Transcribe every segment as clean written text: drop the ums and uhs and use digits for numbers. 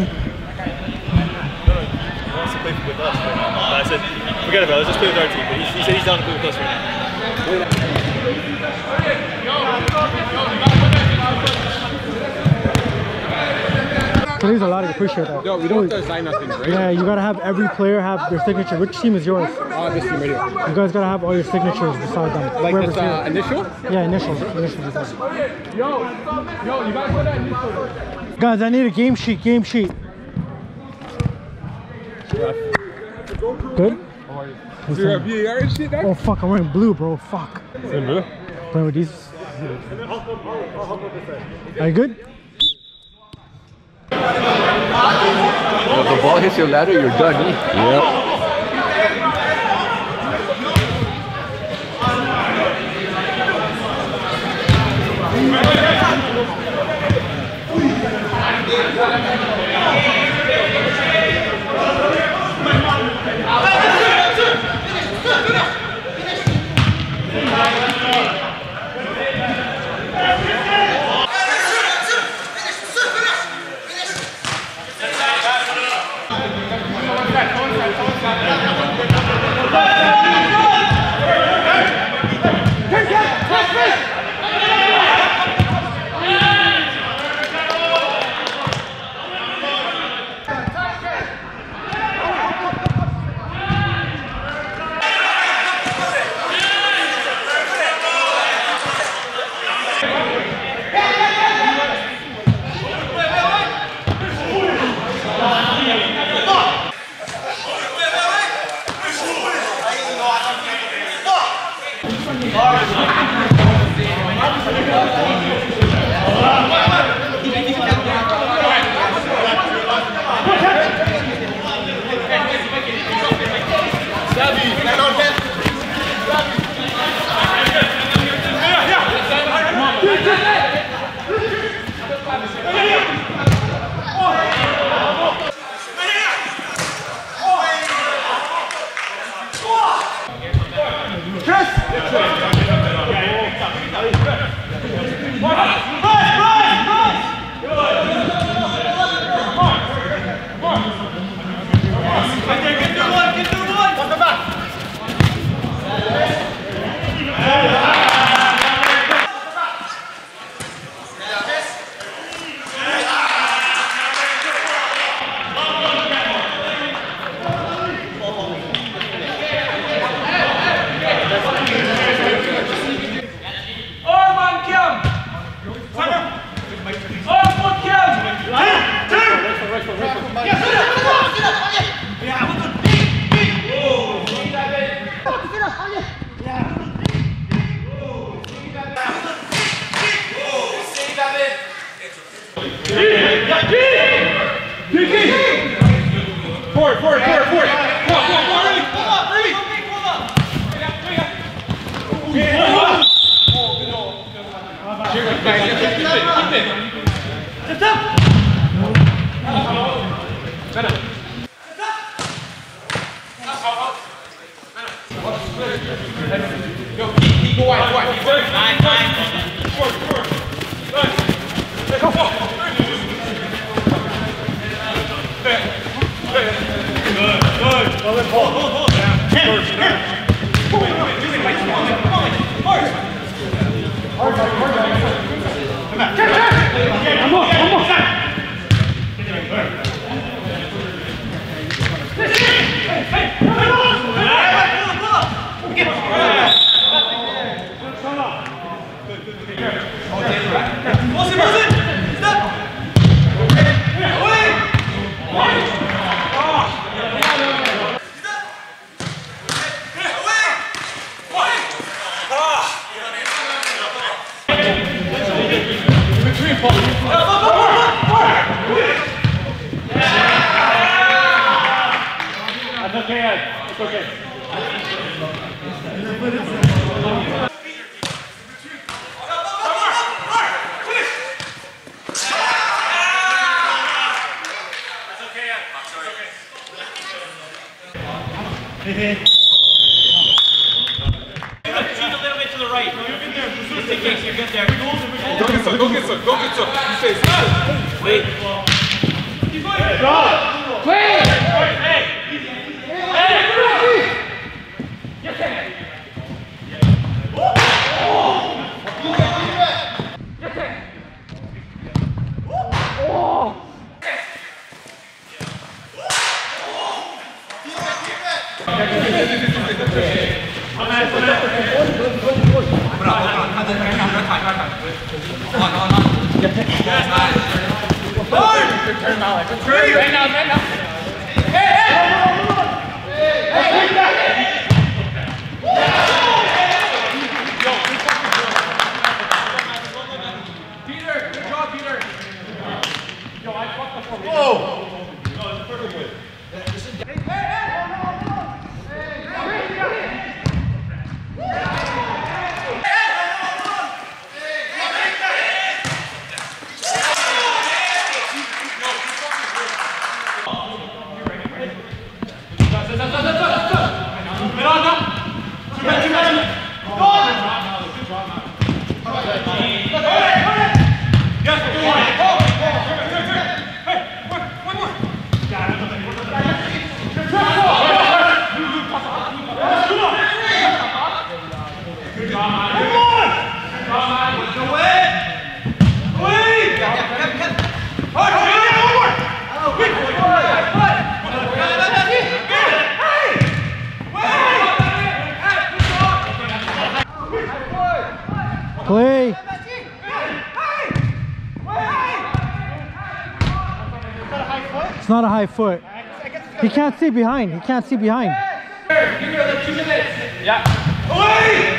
wants to play with us right now. But I said, forget about it, let's just play with our team. But he said he's down to play with us right now. There's a lot of appreciate that. No, we don't design nothing, right? Yeah, you gotta have every player have their signature. Which team is yours? Oh, this team right here. You guys gotta have all your signatures beside them. Like this initial? Yeah, initial. Yo, you gotta put that initial. Guys, I need a game sheet. Good? How are you? What's up? Oh fuck, I'm wearing blue, bro, fuck. Is it blue? Playing with these. Are you good? If the ball hits your ladder, you're done, eh? Yep. Go get some. You say, stop. Wait. Keep going. On. Turn now. It's not a high foot. He can't see behind. Give me another 2 minutes. Yeah. Away!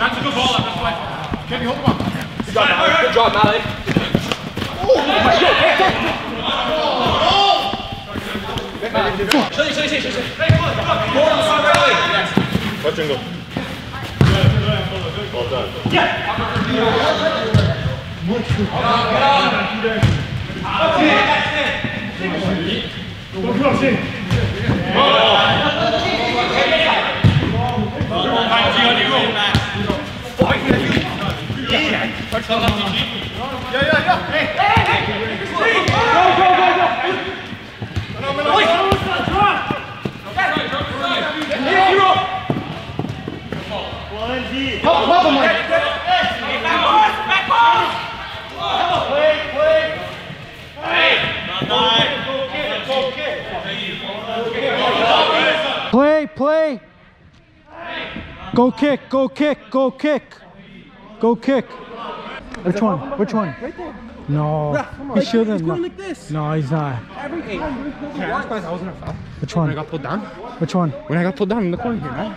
That's a good ball, that's why. Can you hold him up? Good job, Malik. Play! Go kick! Which one? Right there. No, he shouldn't. No, he's not. Which one? When I got pulled down? In the corner here, man.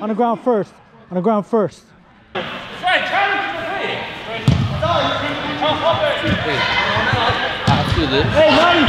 On the ground first. Hey, nice!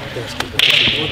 Good try.